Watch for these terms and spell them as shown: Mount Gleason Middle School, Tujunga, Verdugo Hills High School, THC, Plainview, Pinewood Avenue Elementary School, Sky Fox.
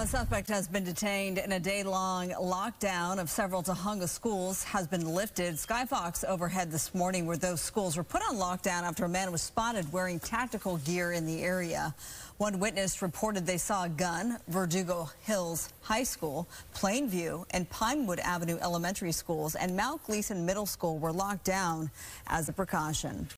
Now, a suspect has been detained in a day-long lockdown of several Tujunga schools has been lifted. Sky Fox overhead this morning where those schools were put on lockdown after a man was spotted wearing tactical gear in the area. One witness reported they saw a gun. Verdugo Hills High School, Plainview, and Pinewood Avenue Elementary Schools and Mount Gleason Middle School were locked down as a precaution.